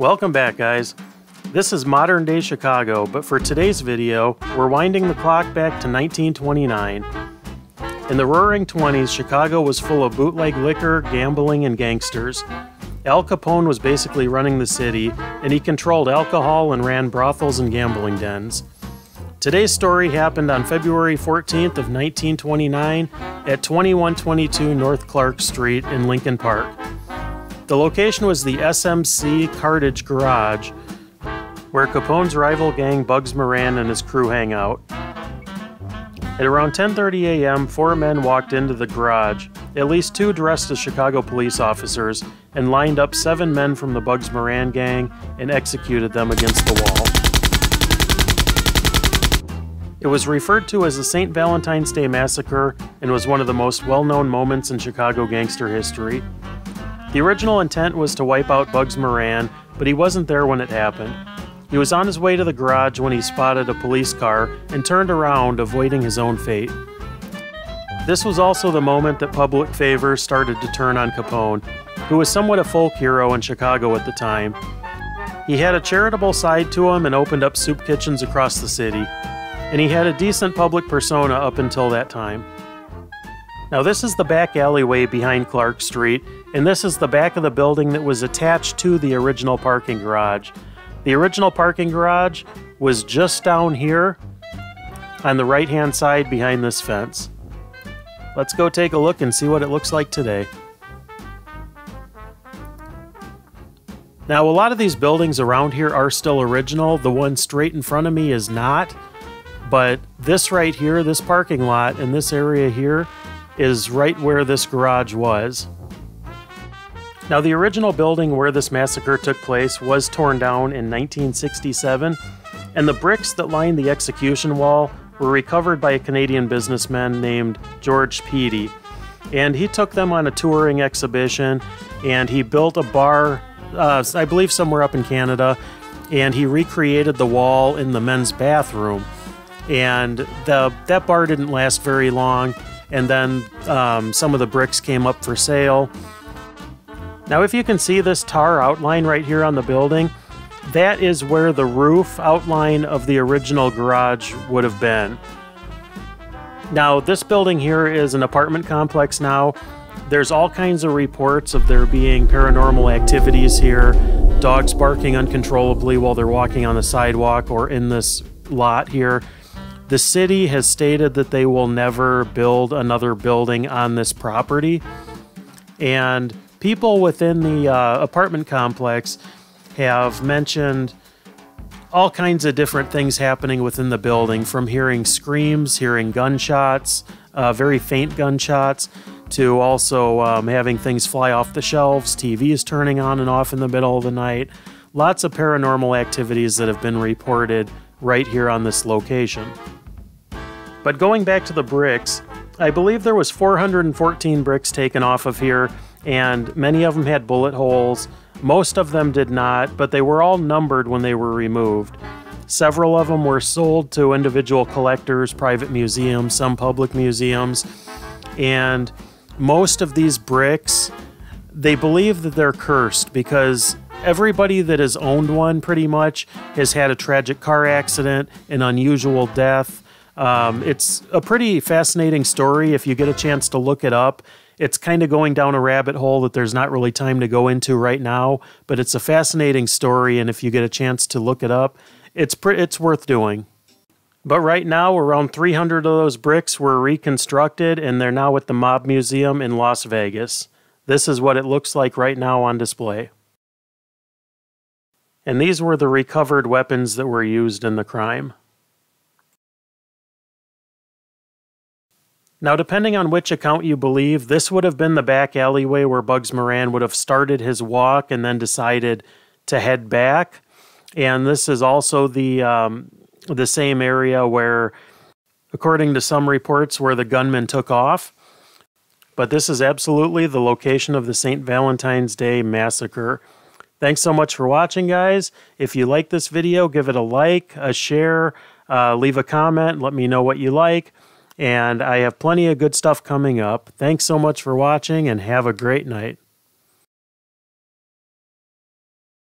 Welcome back, guys. This is modern-day Chicago, but for today's video, we're winding the clock back to 1929. In the Roaring '20s, Chicago was full of bootleg liquor, gambling, and gangsters. Al Capone was basically running the city, and he controlled alcohol and ran brothels and gambling dens. Today's story happened on February 14th of 1929 at 2122 North Clark Street in Lincoln Park. The location was the SMC Cartage Garage, where Capone's rival gang Bugs Moran and his crew hang out. At around 10:30 a.m., four men walked into the garage, at least two dressed as Chicago police officers, and lined up seven men from the Bugs Moran gang and executed them against the wall. It was referred to as the St. Valentine's Day Massacre and was one of the most well-known moments in Chicago gangster history. The original intent was to wipe out Bugs Moran, but he wasn't there when it happened. He was on his way to the garage when he spotted a police car and turned around, avoiding his own fate. This was also the moment that public favor started to turn on Capone, who was somewhat a folk hero in Chicago at the time. He had a charitable side to him and opened up soup kitchens across the city, and he had a decent public persona up until that time. Now, this is the back alleyway behind Clark Street, and this is the back of the building that was attached to the original parking garage. The original parking garage was just down here on the right-hand side behind this fence. Let's go take a look and see what it looks like today. Now, a lot of these buildings around here are still original. The one straight in front of me is not, but this right here, this parking lot and this area here is right where this garage was. Now, the original building where this massacre took place was torn down in 1967, and the bricks that lined the execution wall were recovered by a Canadian businessman named George Peaty, and he took them on a touring exhibition, and he built a bar, I believe somewhere up in Canada, and he recreated the wall in the men's bathroom, and that bar didn't last very long. And then some of the bricks came up for sale. Now, if you can see this tar outline right here on the building, that is where the roof outline of the original garage would have been. Now, this building here is an apartment complex now. There's all kinds of reports of there being paranormal activities here, dogs barking uncontrollably while they're walking on the sidewalk or in this lot here. The city has stated that they will never build another building on this property, and people within the apartment complex have mentioned all kinds of different things happening within the building, from hearing screams, hearing gunshots, very faint gunshots, to also having things fly off the shelves, TVs turning on and off in the middle of the night. Lots of paranormal activities that have been reported right here on this location. But going back to the bricks, I believe there was 414 bricks taken off of here, and many of them had bullet holes. Most of them did not, but they were all numbered when they were removed. Several of them were sold to individual collectors, private museums, some public museums, and most of these bricks, they believe that they're cursed because everybody that has owned one pretty much has had a tragic car accident, an unusual death. It's a pretty fascinating story if you get a chance to look it up. It's kind of going down a rabbit hole that there's not really time to go into right now, but it's a fascinating story, and if you get a chance to look it up, it's worth doing. But right now, around 300 of those bricks were reconstructed, and they're now at the Mob Museum in Las Vegas. This is what it looks like right now on display. And these were the recovered weapons that were used in the crime. Now, depending on which account you believe, this would have been the back alleyway where Bugs Moran would have started his walk and then decided to head back. And this is also the same area where, according to some reports, where the gunman took off. But this is absolutely the location of the St. Valentine's Day Massacre. Thanks so much for watching, guys. If you like this video, give it a like, a share, leave a comment, let me know what you like, and I have plenty of good stuff coming up. Thanks so much for watching, and have a great night.